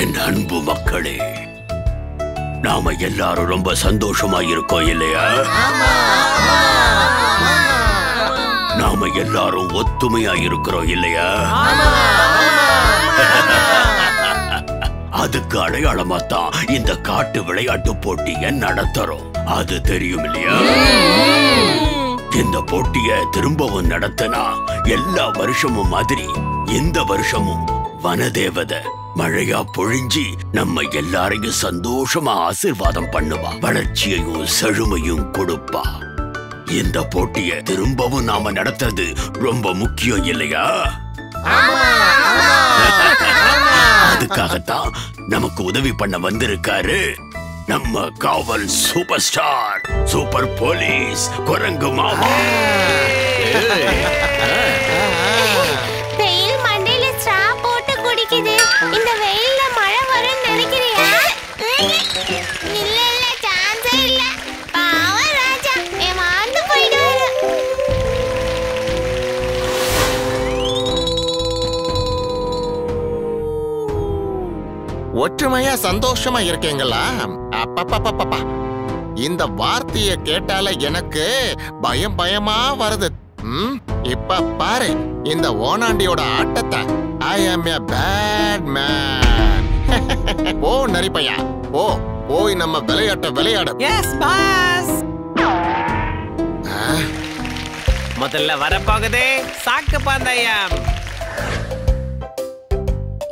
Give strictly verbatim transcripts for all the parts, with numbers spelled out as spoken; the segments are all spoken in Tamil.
என் அன்பு மக்களே, நாம எல்லாரும் ரொம்ப சந்தோஷமா இருக்கோம் இல்லையா? நாம எல்லாரும் ஒத்துமையா இருக்கிறோம் இல்லையா? அதுக்கு அடையாளமா தான் இந்த காட்டு விளையாட்டு போட்டியை நடத்துறோம். அது தெரியும் இல்லையா? இந்த போட்டியை திரும்பவும் நடத்தினா எல்லா வருஷமும் மாதிரி இந்த வருஷமும் வனதேவதை மழையா பொழிஞ்சி நம்ம எல்லாரையும் சந்தோஷமா ஆசீர்வாதம் பண்ணுவா, வளர்ச்சியையும் செழுமையும் கொடுப்பா. இந்த போட்டியை திரும்பவும் நாம நடத்தது ரொம்ப முக்கியம் இல்லையா? அதுக்காகத்தான் நமக்கு உதவி பண்ண வந்திருக்காரு நம்ம காவல் சூப்பர் ஸ்டார், சூப்பர் போலீஸ் குரங்கு மாமா. வெயில் மண்டையில ஸ்ட்ரா போட்டு குடிக்குது. இந்த வெயில்ல மழை வரும் நினைக்கிறியா? இல்ல இல்ல, சான்ஸே இல்ல. பாவம் ராஜா, ஏமாந்து போயிடுவாரு. ஒற்றுமையா சந்தோஷமா இருக்கீங்களா? அப்பப்பப்பப்பா, இந்த வார்த்தைய கேட்டால எனக்கு பயம் பயமா வருது. இப்ப பாரு இந்த ஓனாண்டியோட ஆட்டத்தை. ஐ ஆம் எ பேட் மேன். ஓ நரிப்பையா, ஓ போய் நம்ம விளையாட்ட விளையாடு. முதல்ல வரப்போகுதே சாக்கு பந்தயா.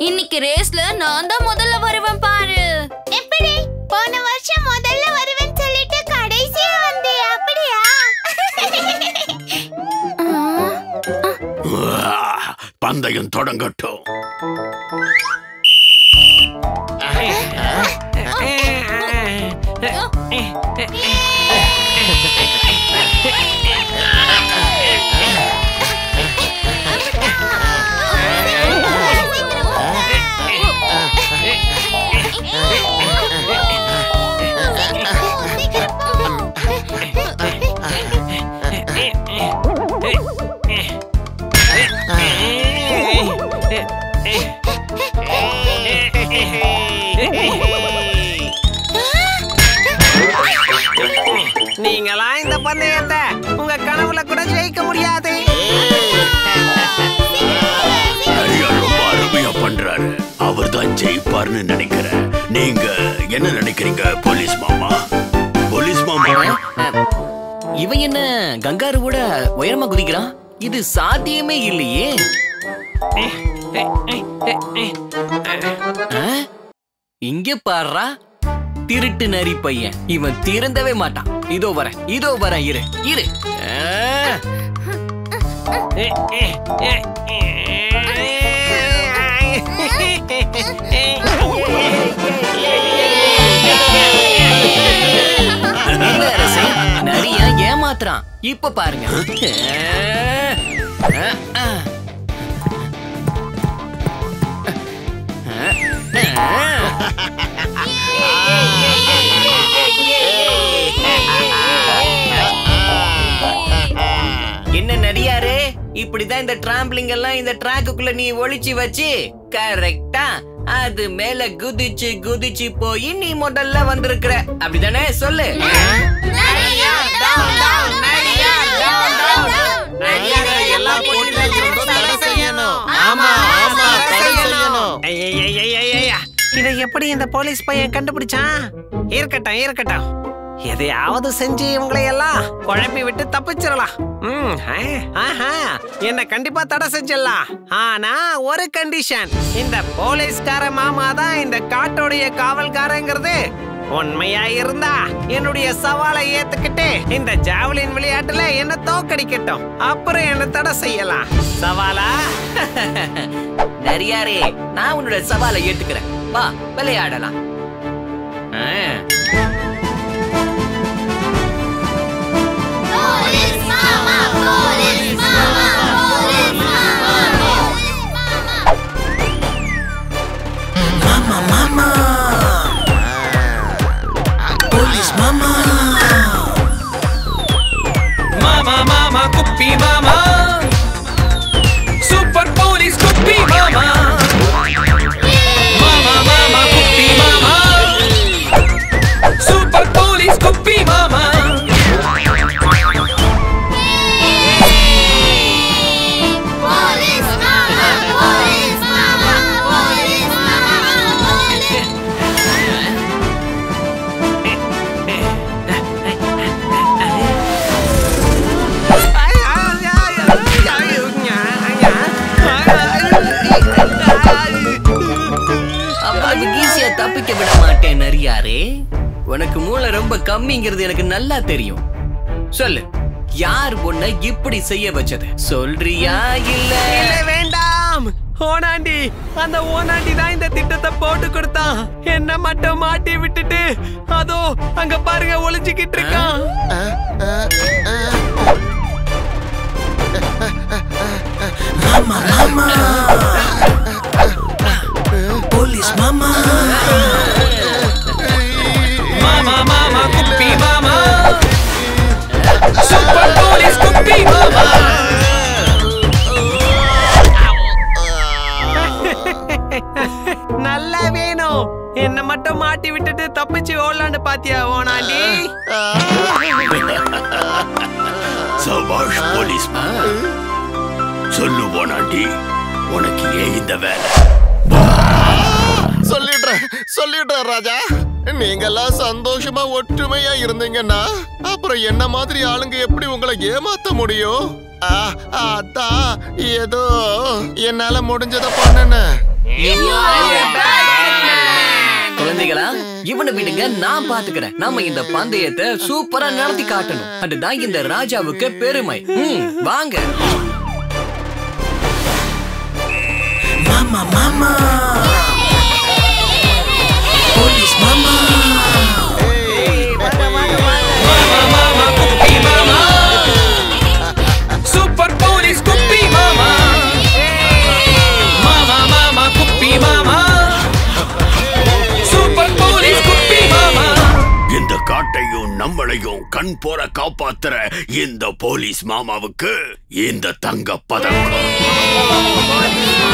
இன்னைக்கு ரேஸ்ல நான் தான் முதல்ல வருவேன் பாரு. எப்படி போன வருஷம் முதல்ல வருவேன்னு சொல்லிட்டு கடைசியா வந்தே அப்படியா? பந்தயம் தொடங்கட்டும். நீங்களா இந்த பந்தயத்தை உங்க கனவுல கூட ஜெயிக்க முடியாது. பண்றாரு அவர் தான் ஜெயிப்பார்னு நினைக்கிற நீங்க என்ன நினைக்கிறீங்க போலீஸ் மாமா? போலீஸ் மாமா, இவன் என்ன கங்காரு கூட உயரமா குதிக்கிறான்? இது சாத்தியமே இல்லையே. இங்க பாடுறா திருட்டு நரி பையன், இவன் திறந்தவே மாட்டான். இதோ வர இதோ வர இரு இரு. நரிய ஏமாத்துறான். இப்ப பாருங்க. என்ன நடியாரே, இப்படிதான் இந்த டிராம்பிளிங் எல்லாம் இந்த ட்ராக்குக்குள்ள நீ ஒளிச்சு வச்சு கரெக்டா அது மேல குதிச்சு குதிச்சு போய் நீ முதல்ல வந்திருக்கிற, அப்படிதானே? சொல்லு. இதை எப்படி இந்த போலீஸ் பையன் கண்டுபிடிச்சான்? இருக்கட்டும் இருக்கட்டும், எதையாவது செஞ்சு இவங்களை எல்லாம் குழம்பி விட்டு தப்பிச்சிடலாம். என்ன கண்டிப்பா தடை செஞ்சிடலாம். ஆனா ஒரு கண்டிஷன், இந்த போலீஸ்கார மாமா தான் இந்த காட்டுடைய காவல்காரங்கிறது உண்மையா இருந்தா என்னுடைய சவாலை ஏத்துக்கிட்டு இந்த ஜாவலின் விளையாட்டுல என்ன தோக்கடிக்கட்டும். அப்புறம் என்ன தடை செய்யலாம். சவாலா? நரியாரே, நான் உன்னோட சவாலை ஏத்துக்கிறேன். வா விளையாடலாம். Super police could be mama. Mama, mama. உனக்கு மூளை ரொம்ப கம்மிங்கிறது எனக்கு நல்லா தெரியும். சொல்லு, யார் உன்னை இப்படி செய்ய வச்சது? சொல்றியா? இல்ல இல்ல வேண்டாம். ஓனாண்டி, அந்த ஓனாண்டி தான் இந்த திட்டத்தை போட்டு கொடுத்தான். என்ன மட்டும் மாட்டி விட்டுட்டு அதோ அங்க பாருங்க ஒளிஞ்சுக்கிட்டு இருக்கான். மாமா மாமா போலீஸ் மாமா மாமா மாமா குப்பி மாமா சூப்பர் போலீஸ் குப்பி மாமா. நல்லா வேணும். என்ன மட்டும் மாட்டி விட்டுட்டு தப்பிச்சு ஓடலான்னு பாத்தியா ஓனாண்டி? சபாஷ் போலீஸ் மாமா. சொல்லு ஓனாண்டி, உனக்கு ஏன் இந்த வேலை? சொல்லிடுறேன் சொல்லிடுறேன் ராஜா. நீங்கெல்லாம் சந்தோஷமா ஒற்றுமையா இருந்தீங்கன்னா அப்புறம் என்ன மாதிரி ஆளுங்க எப்படி உங்களை ஏமாத்த முடியும்? அதான் ஏதோ என்னால முடிஞ்சதை பண்ணேன்னு. குழந்தைகளா, இவனை விடுங்க, நான் பாத்துக்கிறேன். நாம இந்த பந்தயத்தை சூப்பரா நடத்தி காட்டணும். அதுதான் இந்த ராஜாவுக்கு பெருமை. வாங்க. Mama, mama, police mama. Hey, mama, mama, mama, Kupi mama, super police Kupi mama, mama, mama, Kupi mama, super police Kupi mama. இந்த காட்டையும் நம்மளையும் கண் போற காப்பாத்துற இந்த போலீஸ் மாமாவுக்கு இந்த தங்க பதக்கம்.